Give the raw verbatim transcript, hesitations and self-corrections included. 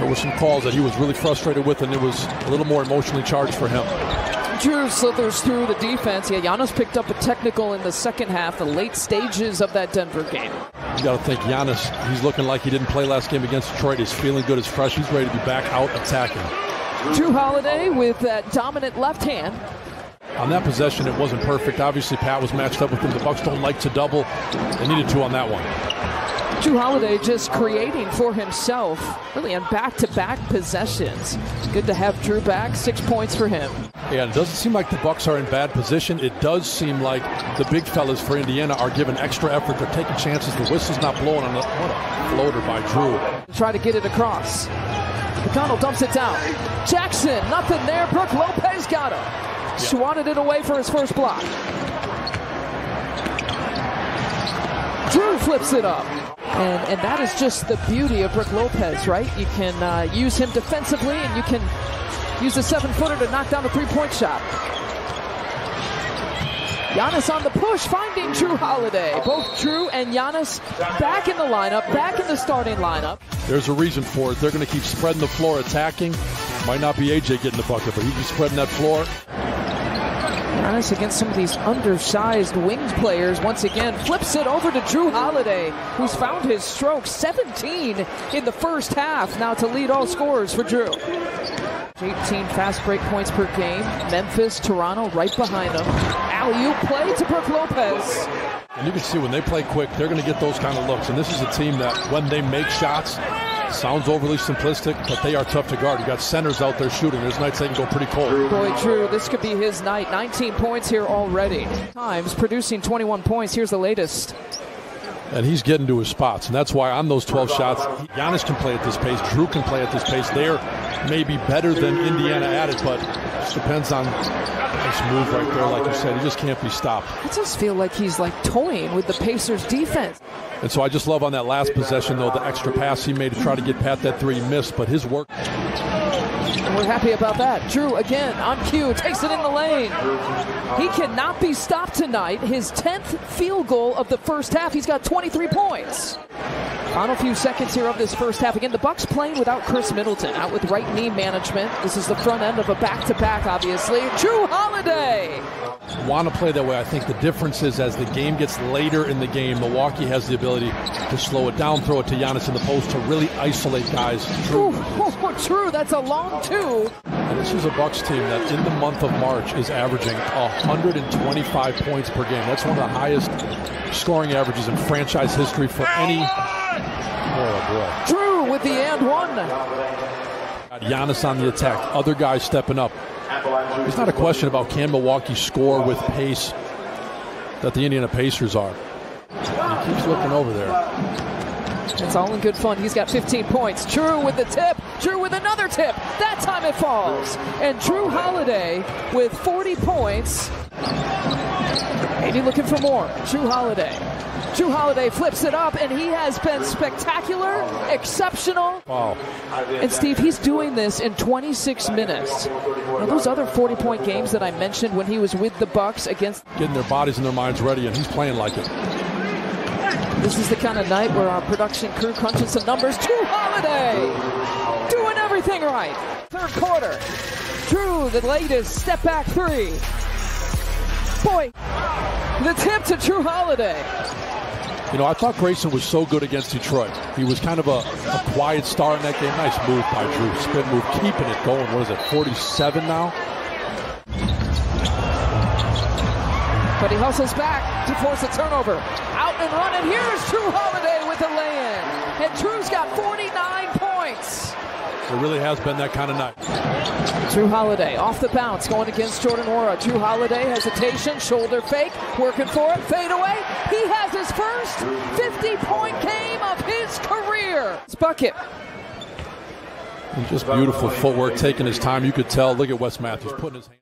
there were some calls that he was really frustrated with, and it was a little more emotionally charged for him. Jrue slithers through the defense. Yeah, Giannis picked up a technical in the second half, the late stages of that Denver game. You got to think Giannis, he's looking like he didn't play last game against Detroit. He's feeling good. He's fresh. He's ready to be back out attacking. Jrue Holiday with that dominant left hand. On that possession, it wasn't perfect. Obviously, Pat was matched up with him. The Bucks don't like to double. They needed to on that one. Jrue Holiday just creating for himself, really, on back-to-back possessions. It's good to have Jrue back. Six points for him. Yeah, it doesn't seem like the Bucks are in bad position. It does seem like the big fellas for Indiana are giving extra effort. They're taking chances. The whistle's not blowing on the floater by Jrue. Try to get it across. McConnell dumps it down. Jackson, nothing there. Brook Lopez got him. Yeah. Swatted it away for his first block. Jrue flips it up. And, and that is just the beauty of Brook Lopez, right? You can uh, use him defensively, and you can use a seven-footer to knock down a three-point shot. Giannis on the push, finding Jrue Holiday. Both Jrue and Giannis back in the lineup, back in the starting lineup. There's a reason for it. They're going to keep spreading the floor, attacking. Might not be A J getting the bucket, but he's just spreading that floor. Giannis against some of these undersized winged players. Once again, flips it over to Jrue Holiday, who's found his stroke. seventeen in the first half. Now to lead all scorers for Jrue. eighteen fast break points per game. Memphis, Toronto right behind them. Alley-oop play to Brook Lopez. And you can see when they play quick, they're going to get those kind of looks. And this is a team that when they make shots, sounds overly simplistic, but they are tough to guard. You got centers out there shooting. There's nights they can go pretty cold. Boy, Jrue, this could be his night. nineteen points here already. Times producing twenty-one points. Here's the latest. And he's getting to his spots, and that's why on those twelve shots, Giannis can play at this pace. Jrue can play at this pace. They're maybe better than Indiana at it, but it just depends on this move right there. Like you said, he just can't be stopped. I just feel like he's like toying with the Pacers defense. And so I just love on that last possession, though, the extra pass he made to try to get Pat that three, missed, but his work. And we're happy about that. Jrue again on cue, takes it in the lane. He cannot be stopped tonight. His tenth field goal of the first half. He's got twenty-three points. Final few seconds here of this first half. Again, the Bucks playing without Chris Middleton, out with right knee management. This is the front end of a back-to-back, obviously. Jrue Holiday. Want to play that way. I think the difference is as the game gets later in the game, Milwaukee has the ability to slow it down, throw it to Giannis in the post to really isolate guys. Jrue. Oh, Jrue, that's a long two. And this is a Bucks team that in the month of March is averaging one hundred twenty-five points per game. That's one of the highest scoring averages in franchise history for any. Oh, boy. Jrue with the and one. Got Giannis on the attack. Other guys stepping up. It's not a question about can Milwaukee score with pace that the Indiana Pacers are. He keeps looking over there. It's all in good fun. He's got fifteen points. Jrue with the tip. Jrue with another tip. That time it falls. And Jrue Holiday with forty points. Maybe looking for more. Jrue Holiday. Jrue Holiday flips it up, and he has been spectacular, exceptional. Wow. And, Steve, he's doing this in twenty-six minutes. Now, those other forty-point games that I mentioned when he was with the Bucks against... Getting their bodies and their minds ready, and he's playing like it. This is the kind of night where our production crew crunches some numbers. Jrue Holiday doing everything right. Third quarter. Jrue, the latest step-back three. Boy, the tip to Jrue Holiday. You know, I thought Grayson was so good against Detroit. He was kind of a, a quiet star in that game. Nice move by Jrue. Spin move, keeping it going. What is it, forty-seven now? But he hustles back to force a turnover. Out and running. Here's Jrue Holiday with a lay-in. And Drue's got forty-nine points. It really has been that kind of night. Jrue Holiday off the bounce, going against Jordan Nwora. Jrue Holiday, hesitation, shoulder fake, working for it, fade away. He has his first fifty-point game of his career. It's bucket. And just beautiful footwork, taking his time. You could tell. Look at West Matthews putting his hand.